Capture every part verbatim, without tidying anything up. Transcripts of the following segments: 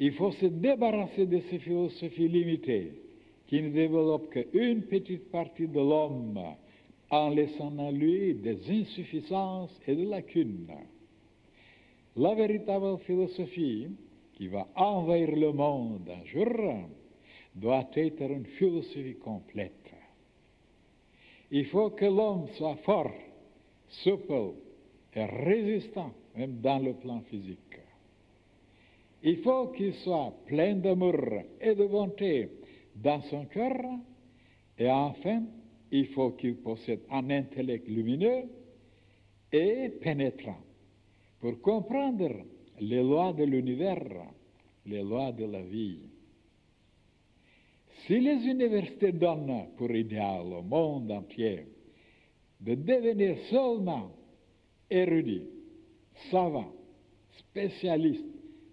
Il faut se débarrasser de ces philosophies limitées qui ne développent qu'une petite partie de l'homme en laissant à lui des insuffisances et des lacunes. La véritable philosophie qui va envahir le monde un jour doit être une philosophie complète. Il faut que l'homme soit fort, souple et résistant, même dans le plan physique. Il faut qu'il soit plein d'amour et de bonté dans son cœur. Et enfin, il faut qu'il possède un intellect lumineux et pénétrant pour comprendre les lois de l'univers, les lois de la vie. Si les universités donnent pour idéal au monde entier de devenir seulement érudits, savants, spécialistes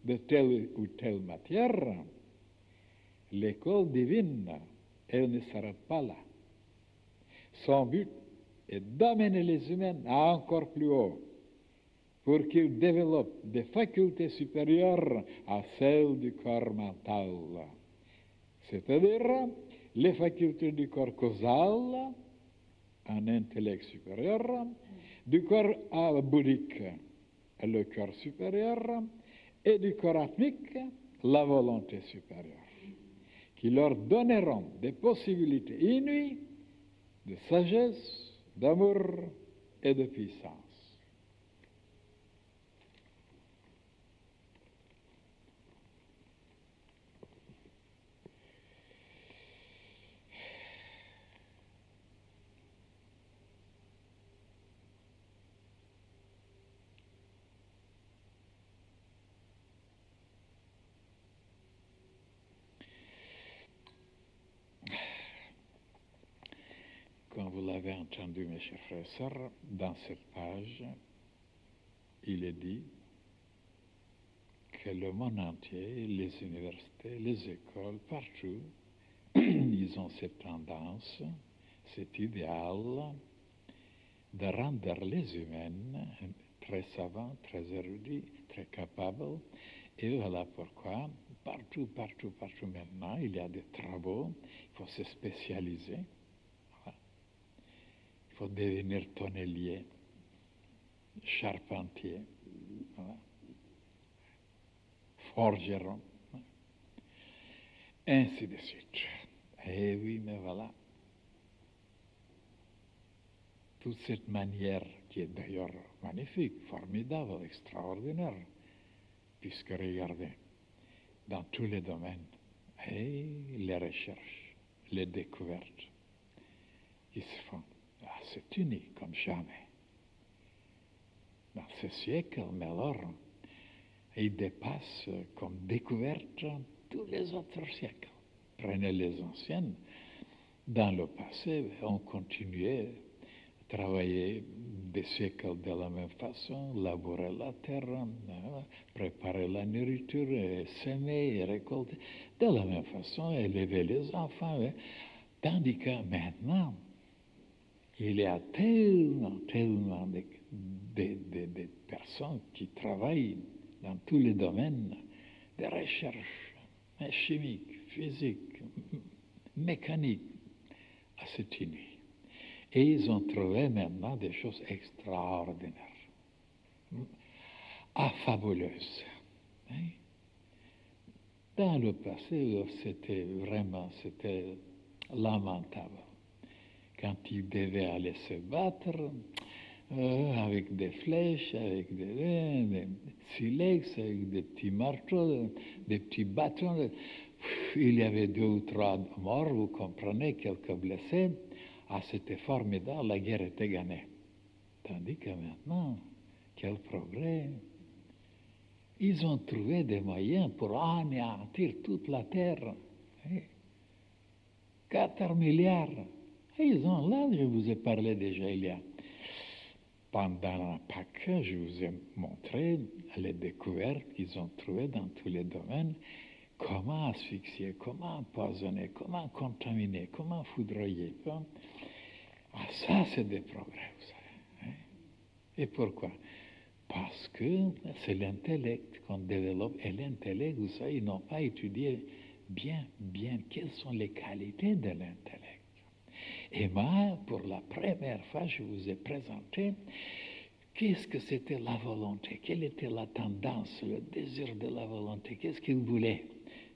de telle ou telle matière, l'école divine, elle ne s'arrête pas là. Son but est d'amener les humains à encore plus haut, pour qu'ils développent des facultés supérieures à celles du corps mental, c'est-à-dire les facultés du corps causal, un intellect supérieur, du corps bouddhique, le corps supérieur, et du corps atmique, la volonté supérieure, qui leur donneront des possibilités inouïes de sagesse, d'amour et de puissance. Vous avez entendu, mes chers frères et sœurs, dans cette page, il est dit que le monde entier, les universités, les écoles, partout, ils ont cette tendance, cet idéal de rendre les humains très savants, très érudits, très capables. Et voilà pourquoi, partout, partout, partout maintenant, il y a des travaux, il faut se spécialiser. Il faut devenir tonnelier, charpentier, voilà, forgeron, ainsi de suite. Eh oui, mais voilà. Toute cette manière qui est d'ailleurs magnifique, formidable, extraordinaire, puisque regardez, dans tous les domaines, et les recherches, les découvertes qui se font. Ah, c'est unique comme jamais. Dans ce siècle, mais alors, il dépasse comme découverte tous les autres siècles. Prenez les anciennes. Dans le passé, on continuait à travailler des siècles de la même façon, labourer la terre, préparer la nourriture, et semer et récolter. De la même façon, élever les enfants. Tandis que maintenant, il y a tellement, tellement de, de, de, de personnes qui travaillent dans tous les domaines de recherche chimique, physique, mécanique, à cette nuit. Et ils ont trouvé maintenant des choses extraordinaires, ah, fabuleuses. Hein? Dans le passé, c'était vraiment, c'était lamentable. Quand ils devaient aller se battre euh, avec des flèches, avec des, euh, des silex, avec des petits marteaux, des petits bâtons, pff, il y avait deux ou trois morts, vous comprenez, quelques blessés. Ah, c'était formidable, la guerre était gagnée. Tandis que maintenant, quel progrès! Ils ont trouvé des moyens pour anéantir toute la terre. quatre milliards. Et ils ont là, je vous ai parlé déjà il y a. Pendant la Pâques, je vous ai montré les découvertes qu'ils ont trouvées dans tous les domaines, comment asphyxier, comment empoisonner, comment contaminer, comment foudroyer. Hein? Ah, ça, c'est des progrès, vous savez. Hein? Et pourquoi? parce que c'est l'intellect qu'on développe. Et l'intellect, vous savez, ils n'ont pas étudié bien, bien quelles sont les qualités de l'intellect. Et moi, pour la première fois, je vous ai présenté qu'est-ce que c'était la volonté, quelle était la tendance, le désir de la volonté, qu'est-ce qu'il voulait,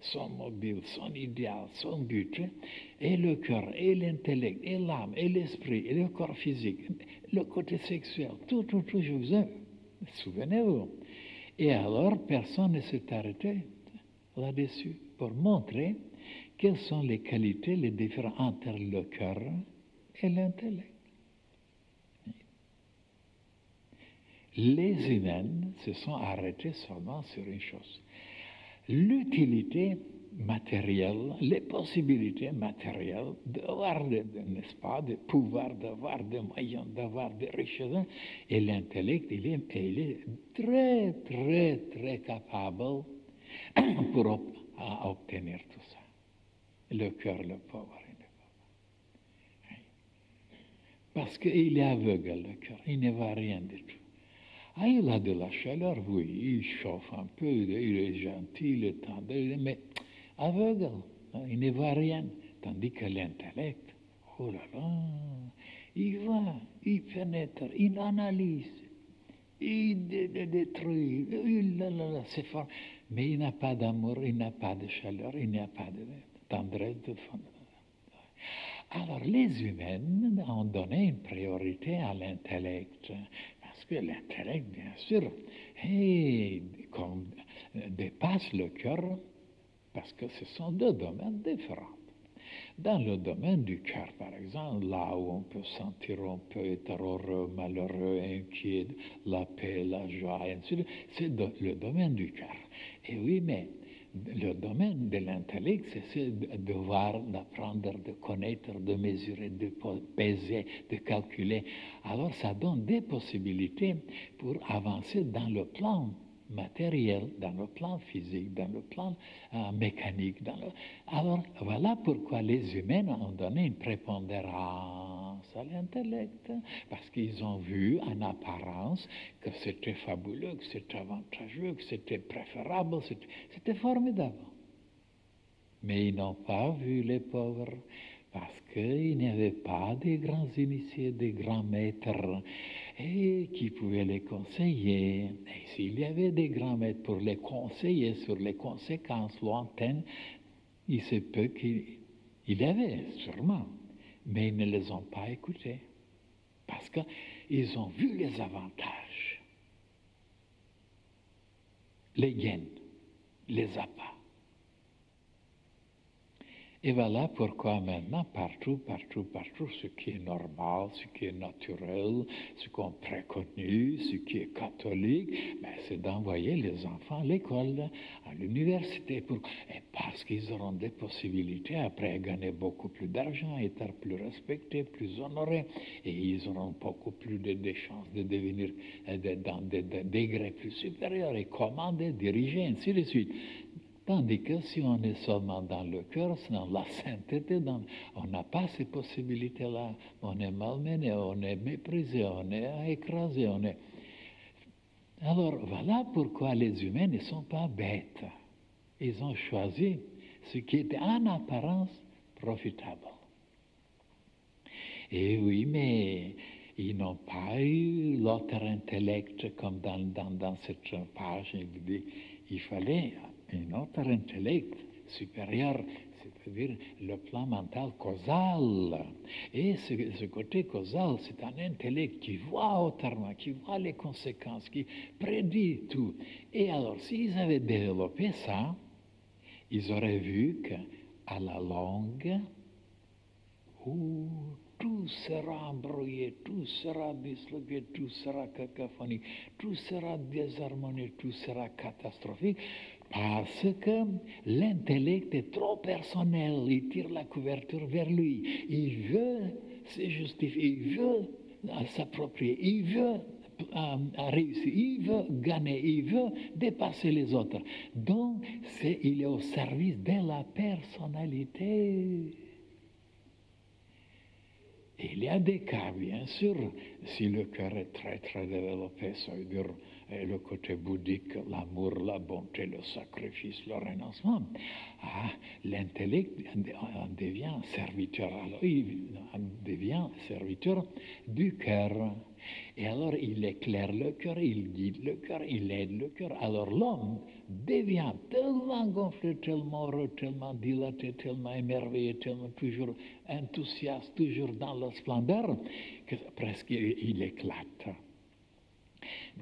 son mobile, son idéal, son but, et le cœur, et l'intellect, et l'âme, et l'esprit, et le corps physique, le côté sexuel, tout, tout, tout, je vous ai, souvenez-vous. Et alors, personne ne s'est arrêté là-dessus pour montrer quelles sont les qualités, les différences entre le cœur et l'intellect. Les humains se sont arrêtés seulement sur une chose. L'utilité matérielle, les possibilités matérielles d'avoir, n'est-ce pas, de pouvoir, d'avoir des moyens, d'avoir des richesses. Et l'intellect, il est, il est très, très, très capable pour ob, à obtenir tout ça. Le cœur, le pauvre. Oui. Parce qu'il est aveugle, le cœur, il ne voit rien du tout. Ah, il a de la chaleur, oui, il chauffe un peu, il est gentil, il est tendre, mais aveugle, hein, il ne voit rien. Tandis que l'intellect, oh là là, il voit, il pénètre, il analyse, il dé dé détruit, il, là, là, là, c'est fort. Mais il n'a pas d'amour, il n'a pas de chaleur, il n'y a pas de tendresse de fond. Alors les humains ont donné une priorité à l'intellect. Parce que l'intellect, bien sûr, hey, qu'on dépasse le cœur, parce que ce sont deux domaines différents. Dans le domaine du cœur, par exemple, là où on peut sentir, on peut être heureux, malheureux, inquiet, la paix, la joie, et ainsi de suite, c'est le domaine du cœur. Et oui, mais le domaine de l'intellect, c'est de voir, d'apprendre, de connaître, de mesurer, de peser, de calculer. Alors ça donne des possibilités pour avancer dans le plan matériel, dans le plan physique, dans le plan euh, mécanique. Dans le... Alors voilà pourquoi les humains ont donné une prépondérance à l'intellect, parce qu'ils ont vu en apparence que c'était fabuleux, que c'était avantageux, que c'était préférable, c'était formidable. Mais ils n'ont pas vu les pauvres, parce qu'il n'y avait pas des grands initiés, des grands maîtres, et qui pouvaient les conseiller. Et s'il y avait des grands maîtres pour les conseiller sur les conséquences lointaines, il se peut qu'il y avait, sûrement, mais ils ne les ont pas écoutés, parce qu'ils ont vu les avantages, les gains, les appâts. Et voilà pourquoi maintenant, partout, partout, partout, ce qui est normal, ce qui est naturel, ce qu'on préconise, ce qui est catholique, ben, c'est d'envoyer les enfants à l'école, à l'université, pour... et parce qu'ils auront des possibilités après à gagner beaucoup plus d'argent, être plus respectés, plus honorés, et ils auront beaucoup plus de, de chances de devenir de, dans des de, de degrés plus supérieurs, et commander, diriger, ainsi de suite. Tandis que si on est seulement dans le cœur, dans la sainteté, dans, on n'a pas ces possibilités-là. On est malmené, on est méprisé, on est écrasé, on est... Alors voilà pourquoi les humains ne sont pas bêtes. Ils ont choisi ce qui était en apparence profitable. Et oui, mais... ils n'ont pas eu l'autre intellect, comme dans, dans, dans cette page, il dit, il fallait un autre intellect supérieur, c'est-à-dire le plan mental causal. Et ce, ce côté causal, c'est un intellect qui voit autrement, qui voit les conséquences, qui prédit tout. Et alors, s'ils avaient développé ça, ils auraient vu qu'à la longue, ouh, tout sera embrouillé, tout sera disloqué, tout sera cacophonique, tout sera désharmonieux, tout sera catastrophique, parce que l'intellect est trop personnel, il tire la couverture vers lui, il veut se justifier, il veut s'approprier, il veut euh, réussir, il veut gagner, il veut dépasser les autres. Donc, c'est, il est au service de la personnalité. Et il y a des cas, bien sûr, si le cœur est très très développé, ça veut dire le côté bouddhique, l'amour, la bonté, le sacrifice, le renoncement, ah, l'intellect devient serviteur, alors il devient serviteur du cœur. Et alors il éclaire le cœur, il guide le cœur, il aide le cœur. Alors l'homme devient tellement gonflé, tellement heureux, tellement dilaté, tellement émerveillé, tellement toujours enthousiaste, toujours dans la splendeur, que presque il éclate.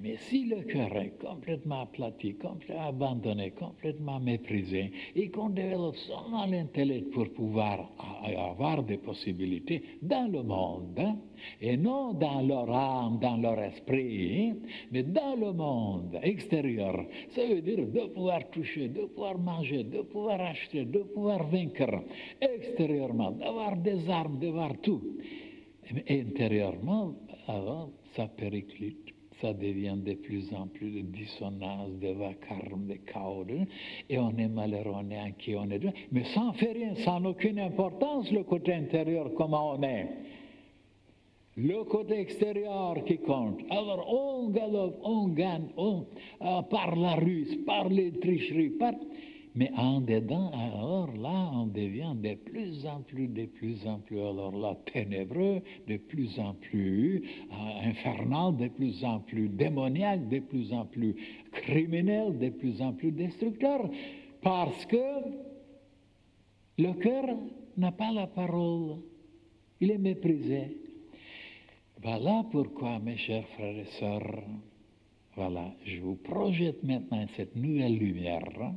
Mais si le cœur est complètement aplati, complètement abandonné, complètement méprisé, et qu'on développe seulement l'intellect pour pouvoir avoir des possibilités dans le monde, et non dans leur âme, dans leur esprit, mais dans le monde extérieur, ça veut dire de pouvoir toucher, de pouvoir manger, de pouvoir acheter, de pouvoir vaincre extérieurement, d'avoir des armes, d'avoir tout. Mais intérieurement, alors, ça périclite. Ça devient de plus en plus de dissonance, de vacarme, de chaos, et on est malheureux, on est inquiet, on est... Mais sans faire rien, sans aucune importance, le côté intérieur, comment on est. Le côté extérieur qui compte. Alors on galope, on gagne, on, euh, par la ruse, par les tricheries, par... Mais en dedans, alors là, on devient de plus en plus, de plus en plus, alors là, ténébreux, de plus en plus euh, infernal, de plus en plus démoniaque, de plus en plus criminel, de plus en plus destructeur, parce que le cœur n'a pas la parole, il est méprisé. Voilà pourquoi, mes chers frères et sœurs, voilà, je vous projette maintenant cette nouvelle lumière.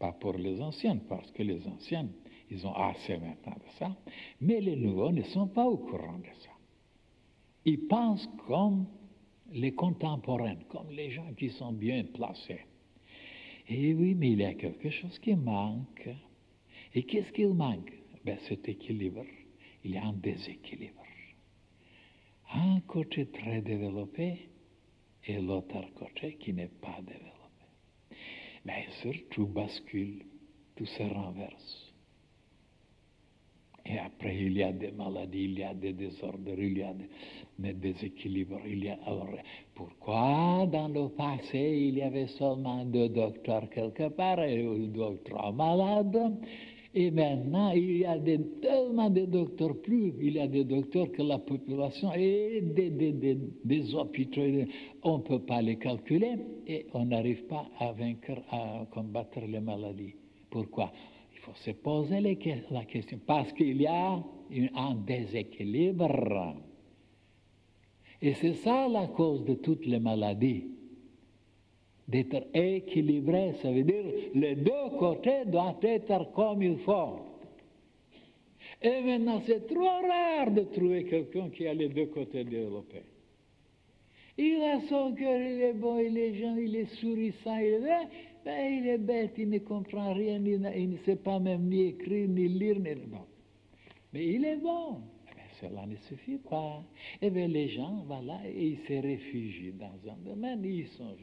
Pas pour les anciens, parce que les anciens, ils ont assez maintenant de ça, mais les nouveaux ne sont pas au courant de ça. Ils pensent comme les contemporains, comme les gens qui sont bien placés. Et oui, mais il y a quelque chose qui manque. Et qu'est-ce qu'il manque? Ben, cet équilibre, il y a un déséquilibre. Un côté très développé et l'autre côté qui n'est pas développé. Bien sûr, tout bascule, tout se renverse. Et après, il y a des maladies, il y a des désordres, il y a des déséquilibres. Il y a... Alors, pourquoi dans le passé, il y avait seulement deux docteurs quelque part, et deux ou trois malades? Et maintenant, il y a des, tellement de docteurs plus, il y a des docteurs que la population et des, des, des, des hôpitaux, on ne peut pas les calculer et on n'arrive pas à vaincre, à combattre les maladies. Pourquoi? Il faut se poser les, la question, parce qu'il y a une, un déséquilibre. Et c'est ça la cause de toutes les maladies. D'être équilibré, ça veut dire les deux côtés doivent être comme il faut. Et maintenant, c'est trop rare de trouver quelqu'un qui a les deux côtés développés. Il a son cœur, il est bon, il est gentil, il est sourissant, il est, ben, il est bête, il ne comprend rien, il, il ne sait pas même ni écrire, ni lire, ni... Bon. Mais il est bon. Cela ne suffit pas. Eh bien, les gens, voilà, ils se réfugient dans un domaine, ils sont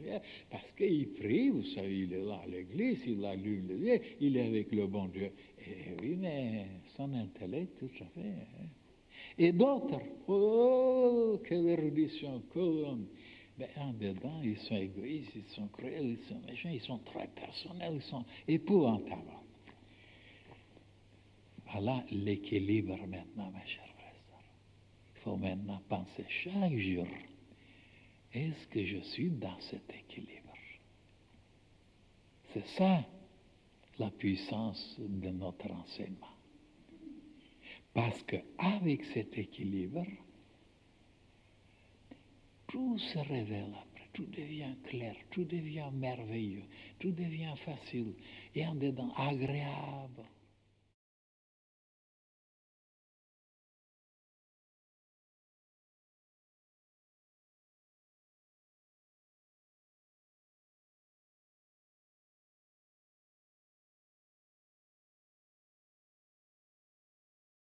parce qu'ils prient, vous savez, il est là à l'église, il allume le Dieu, il est avec le bon Dieu. Eh oui, mais son intellect, tout à fait. Hein. Et d'autres, oh, quelle érudition, que... Ben, en dedans, ils sont égoïstes, ils sont cruels, ils sont méchants, ils sont très personnels, ils sont épouvantables. Voilà l'équilibre maintenant, ma chère. Il faut maintenant penser chaque jour, est-ce que je suis dans cet équilibre? C'est ça la puissance de notre enseignement. Parce qu'avec cet équilibre, tout se révèle après, tout devient clair, tout devient merveilleux, tout devient facile et en dedans agréable.